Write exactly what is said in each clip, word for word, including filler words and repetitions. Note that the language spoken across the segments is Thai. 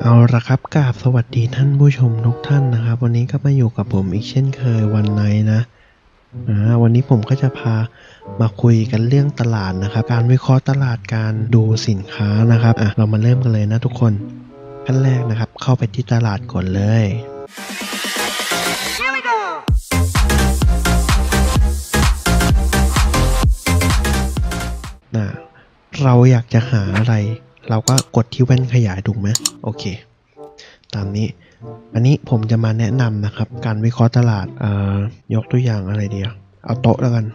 เอาละครับกราบสวัสดีท่านผู้ชมทุกท่านนะครับวันนี้ก็มาอยู่กับผมอีกเช่นเคยวันไนท์นะอ่าวันนี้ผมก็จะพามาคุยกันเรื่องตลาดนะครับการวิเคราะห์ตลาดการดูสินค้านะครับอ่ะเรามาเริ่มกันเลยนะทุกคนขั้นแรกนะครับเข้าไปที่ตลาดก่อนเลยนะเราอยากจะหาอะไรเราก็กดที่แว่นขยายถูกไหมโอเคตามนี้อันนี้ผมจะมาแนะนำนะครับการวิเคราะห์ตลาดเอ่อยกตัวอย่างอะไรเดียวเอาโต๊ะแล้วกัน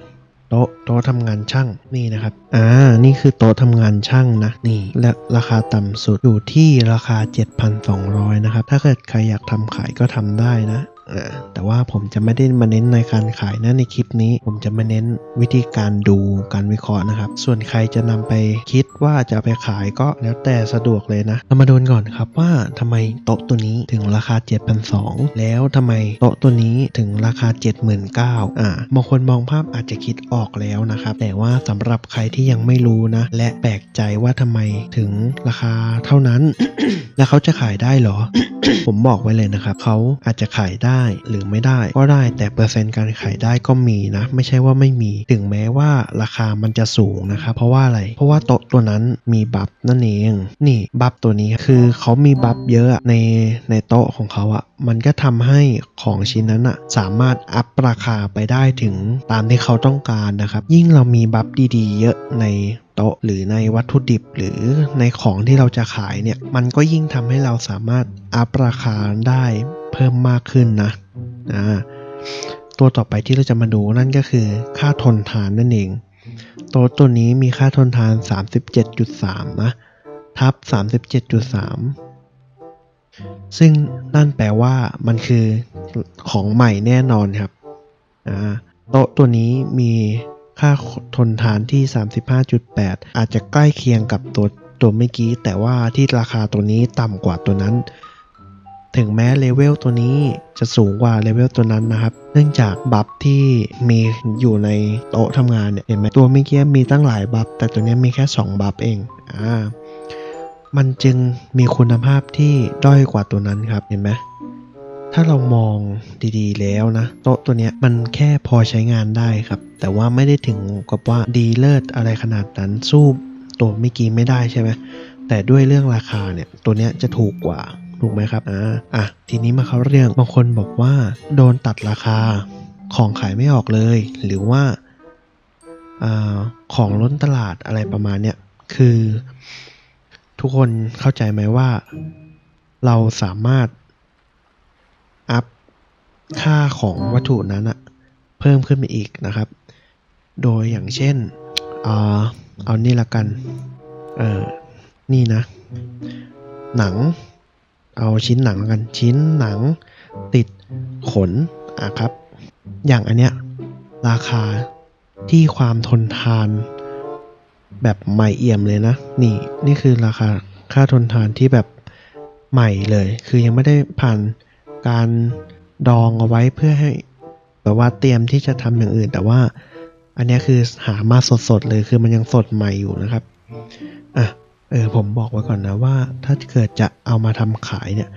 โต๊ะโต๊ะทำงานช่างนี่นะครับอ่านี่คือโต๊ะทำงานช่างนะนี่และราคาต่ำสุดอยู่ที่ราคา เจ็ดพันสองร้อย นะครับถ้าเกิดใครอยากทำขายก็ทำได้นะแต่ว่าผมจะไม่ได้มาเน้นในการขายนะในคลิปนี้ผมจะมาเน้นวิธีการดูการวิเคราะห์นะครับส่วนใครจะนำไปคิดว่าจะไปขายก็แล้วแต่สะดวกเลยนะเรามาดูก่อนครับว่าทำไมโต๊ะตัวนี้ถึงราคา เจ็ดพันสองร้อย แล้วทำไมโต๊ะตัวนี้ถึงราคา เจ็ดหมื่นเก้าพัน อ่าบางคนมองภาพอาจจะคิดออกแล้วนะครับแต่ว่าสำหรับใครที่ยังไม่รู้นะและแปลกใจว่าทำไมถึงราคาเท่านั้น และเขาจะขายได้หรอ ผมบอกไว้เลยนะครับเขาอาจจะขายได้หรือไม่ได้ก็ได้แต่เปอร์เซ็นต์การขายได้ก็มีนะไม่ใช่ว่าไม่มีถึงแม้ว่าราคามันจะสูงนะครับเพราะว่าอะไรเพราะว่าโต๊ะตัวนั้นมีบัฟนั่นเองนี่บัฟตัวนี้คือเขามีบัฟเยอะในในโต๊ะของเขาอะมันก็ทำให้ของชิ้นนั้นอะสามารถอัพราคาไปได้ถึงตามที่เขาต้องการนะครับยิ่งเรามีบัฟดีๆเยอะในโต๊ะหรือในวัตถุดิบหรือในของที่เราจะขายเนี่ยมันก็ยิ่งทำให้เราสามารถอัพราคาได้เพิ่มมากขึ้นนะนะตัวต่อไปที่เราจะมาดูนั่นก็คือค่าทนทานนั่นเองโต๊ะตัวนี้มีค่าทนทาน สามสิบเจ็ดจุดสาม นะทับ สามสิบเจ็ดจุดสาม ซึ่งนั่นแปลว่ามันคือของใหม่แน่นอนครับนะโต๊ะตัวนี้มีค่าทนทานที่ สามสิบห้าจุดแปด อาจจะใกล้เคียงกับตัวตัวเมื่อกี้แต่ว่าที่ราคาตัวนี้ต่ำกว่าตัวนั้นถึงแม้เลเวลตัวนี้จะสูงกว่าเลเวลตัวนั้นนะครับเนื่องจากบัฟที่มีอยู่ในโต๊ะทำงานเนี่ยเห็นไหมตัวเมื่อกี้มีตั้งหลายบัฟแต่ตัวนี้มีแค่สองบัฟเองอ่ามันจึงมีคุณภาพที่ด้อยกว่าตัวนั้นครับเห็นไหมถ้าเรามองดีๆแล้วนะโต๊ะตัวเนี้ยมันแค่พอใช้งานได้ครับแต่ว่าไม่ได้ถึงกับว่าดีเลิศอะไรขนาดนั้นสู้ตัวเมื่อกี้ไม่ได้ใช่ไหมแต่ด้วยเรื่องราคาเนี่ยตัวเนี้ยจะถูกกว่าถูกไหมครับอ่าอ่ะทีนี้มาเข้าเรื่องบางคนบอกว่าโดนตัดราคาของขายไม่ออกเลยหรือว่าอ่าของล้นตลาดอะไรประมาณเนี้ยคือทุกคนเข้าใจไหมว่าเราสามารถอัพค่าของวัตถุนั้นอะเพิ่มขึ้นไปอีกนะครับโดยอย่างเช่นอ่าเอานี่ละกันเออนี่นะหนังเอาชิ้นหนังกันชิ้นหนังติดขนอ่ะครับอย่างอันเนี้ยราคาที่ความทนทานแบบใหม่เอี่ยมเลยนะนี่นี่คือราคาค่าทนทานที่แบบใหม่เลยคือยังไม่ได้ผ่านการดองเอาไว้เพื่อให้แบบว่าเตรียมที่จะทำอย่างอื่นแต่ว่าอันนี้คือหามาสดๆเลยคือมันยังสดใหม่อยู่นะครับอ่ะเออผมบอกไว้ก่อนนะว่าถ้าเกิดจะเอามาทำขายเนี่ย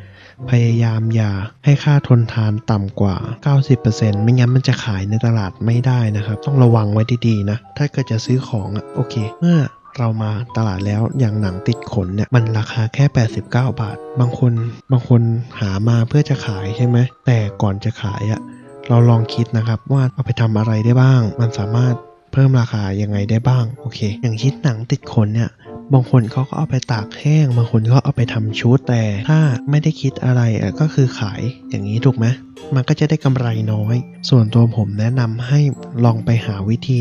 พยายามอย่าให้ค่าทนทานต่ำกว่า เก้าสิบเปอร์เซ็นต์ ไม่งั้นมันจะขายในตลาดไม่ได้นะครับต้องระวังไว้ดีๆนะถ้าเกิดจะซื้อของอ่ะโอเคเมื่อเรามาตลาดแล้วอย่างหนังติดขนเนี่ยมันราคาแค่แปดสิบเก้าบาทบางคนบางคนหามาเพื่อจะขายใช่ไหมแต่ก่อนจะขายอ่ะเราลองคิดนะครับว่าเอาไปทำอะไรได้บ้างมันสามารถเพิ่มราคายังไงได้บ้างโอเคอย่างชิ้นหนังติดขนเนี่ยบางคนเขาก็เอาไปตากแห้งบางคนก็เอาไปทำชุดแต่ถ้าไม่ได้คิดอะไรก็คือขายอย่างนี้ถูกไหมมันก็จะได้กำไรน้อยส่วนตัวผมแนะนำให้ลองไปหาวิธี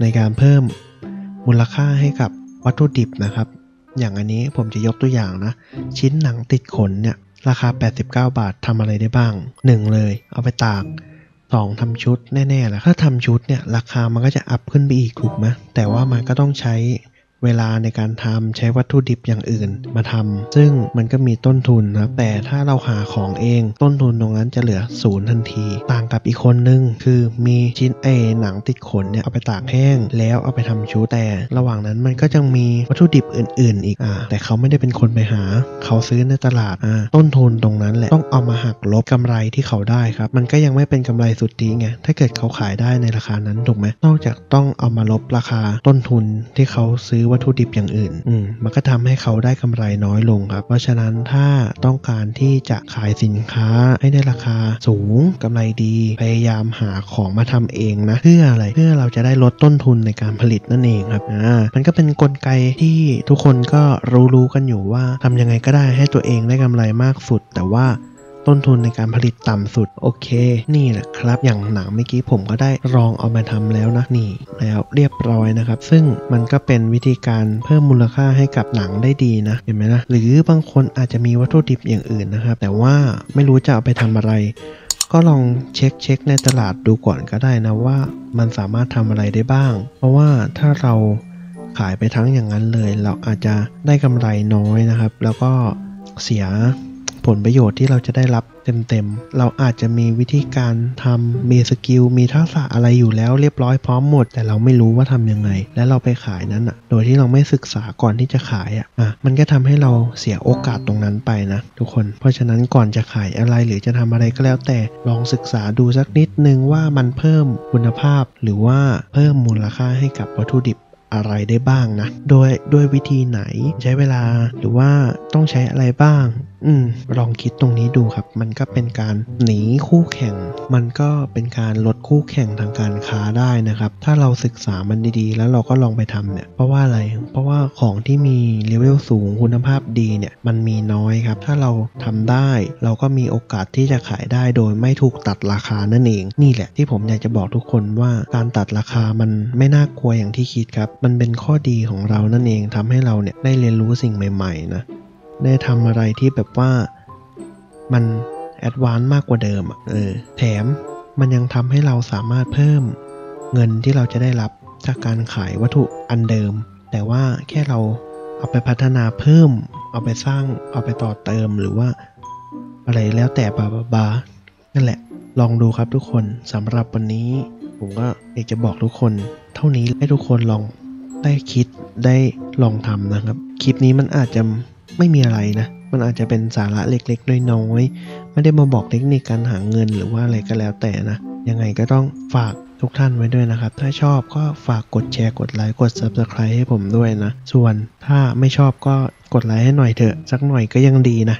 ในการเพิ่มมูลค่าให้กับวัตถุดิบนะครับอย่างอันนี้ผมจะยกตัวอย่างนะชิ้นหนังติดขนเนี่ยราคาแปดสิบเก้าบาททำอะไรได้บ้างหนึ่งเลยเอาไปตากสองทำชุดแน่ๆแล้วถ้าทำชุดเนี่ยราคามันก็จะอัพขึ้นไปอีกถูกไหมแต่ว่ามันก็ต้องใช้ เวลาในการทำใช้วัตถุดิบอย่างอื่นมาทำซึ่งมันก็มีต้นทุนนะแต่ถ้าเราหาของเองต้นทุนตรงนั้นจะเหลือศูนย์ทันทีต่างกับอีกคนนึงคือมีชิ้นไอหนังติดขนเนี่ยเอาไปตากแห้งแล้วเอาไปทำชุดแต่ระหว่างนั้นมันก็ยังมีวัตถุดิบอื่นๆอีกอ่ะแต่เขาไม่ได้เป็นคนไปหาเขาซื้อในตลาดอ่ะต้นทุนตรงนั้นแหละต้องเอามาหักลบกำไรที่เขาได้ครับมันก็ยังไม่เป็นกำไรสุทธิไงถ้าเกิดเขาขายได้ในราคานั้นถูกไหมนอกจากต้องเอามาลบราคาต้นทุนที่เขาซื้อวัตถุดิบอย่างอื่นอืมมันก็ทำให้เขาได้กำไรน้อยลงครับเพราะฉะนั้นถ้าต้องการที่จะขายสินค้าให้ได้ราคาสูงกำไรดีพยายามหาของมาทำเองนะเพื่ออะไรเพื่อเราจะได้ลดต้นทุนในการผลิตนั่นเองครับอ่ามันก็เป็นกลไกที่ทุกคนก็รู้ๆกันอยู่ว่าทำยังไงก็ได้ให้ตัวเองได้กำไรมากสุดแต่ว่าต้นทุนในการผลิตต่ำสุดโอเคนี่แหละครับอย่างหนังเมื่อกี้ผมก็ได้ลองเอามาทำแล้วนะนี่แล้วเรียบร้อยนะครับซึ่งมันก็เป็นวิธีการเพิ่มมูลค่าให้กับหนังได้ดีนะเห็นไหมนะหรือบางคนอาจจะมีวัตถุดิบอย่างอื่นนะครับแต่ว่าไม่รู้จะเอาไปทำอะไรก็ลองเช็คเช็คในตลาดดูก่อนก็ได้นะว่ามันสามารถทำอะไรได้บ้างเพราะว่าถ้าเราขายไปทั้งอย่างนั้นเลยเราอาจจะได้กำไรน้อยนะครับแล้วก็เสียผลประโยชน์ที่เราจะได้รับเต็มๆเราอาจจะมีวิธีการทำมีสกิลมีทักษะอะไรอยู่แล้วเรียบร้อยพร้อมหมดแต่เราไม่รู้ว่าทำยังไงและเราไปขายนั้นอ่ะโดยที่เราไม่ศึกษาก่อนที่จะขายอ่ะอ่ะมันก็ทำให้เราเสียโอกาสตรงนั้นไปนะทุกคนเพราะฉะนั้นก่อนจะขายอะไรหรือจะทำอะไรก็แล้วแต่ลองศึกษาดูสักนิดนึงว่ามันเพิ่มคุณภาพหรือว่าเพิ่มมูลค่าให้กับวัตถุดิบอะไรได้บ้างนะโดยด้วยวิธีไหนใช้เวลาหรือว่าต้องใช้อะไรบ้างอืมลองคิดตรงนี้ดูครับมันก็เป็นการหนีคู่แข่งมันก็เป็นการลดคู่แข่งทางการค้าได้นะครับถ้าเราศึกษามันดีๆแล้วเราก็ลองไปทำเนี่ยเพราะว่าอะไรเพราะว่าของที่มีเลเวลสูงคุณภาพดีเนี่ยมันมีน้อยครับถ้าเราทำได้เราก็มีโอกาสที่จะขายได้โดยไม่ถูกตัดราคานั่นเองนี่แหละที่ผมอยากจะบอกทุกคนว่าการตัดราคามันไม่น่ากลัวอย่างที่คิดครับมันเป็นข้อดีของเรานั่นเองทำให้เราเนี่ยได้เรียนรู้สิ่งใหม่ๆนะได้ทำอะไรที่แบบว่ามันแอดวานซ์มากกว่าเดิมเออแถมมันยังทำให้เราสามารถเพิ่มเงินที่เราจะได้รับจากการขายวัตถุอันเดิมแต่ว่าแค่เราเอาไปพัฒนาเพิ่มเอาไปสร้างเอาไปต่อเติมหรือว่าอะไรแล้วแต่บาบาบานั่นแหละลองดูครับทุกคนสำหรับวันนี้ผมก็อยากจะบอกทุกคนเท่านี้ให้ทุกคนลองได้คิดได้ลองทำนะครับคลิปนี้มันอาจจะไม่มีอะไรนะมันอาจจะเป็นสาระเล็กๆน้อยๆไม่ได้มาบอกเทคนิคการหาเงินหรือว่าอะไรก็แล้วแต่นะยังไงก็ต้องฝากทุกท่านไว้ด้วยนะครับถ้าชอบก็ฝากกดแชร์กดไลค์กด ซับสไครบ์ ให้ผมด้วยนะส่วนถ้าไม่ชอบก็กดไลค์ให้หน่อยเถอะสักหน่อยก็ยังดีนะ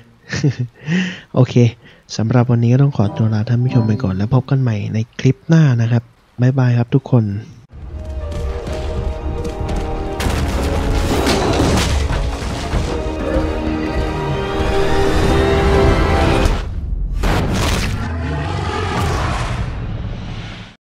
โอเคสำหรับวันนี้ก็ต้องขอตัวลาท่านผู้ชมไปก่อนแล้วพบกันใหม่ในคลิปหน้านะครับบ๊ายบายครับทุกคน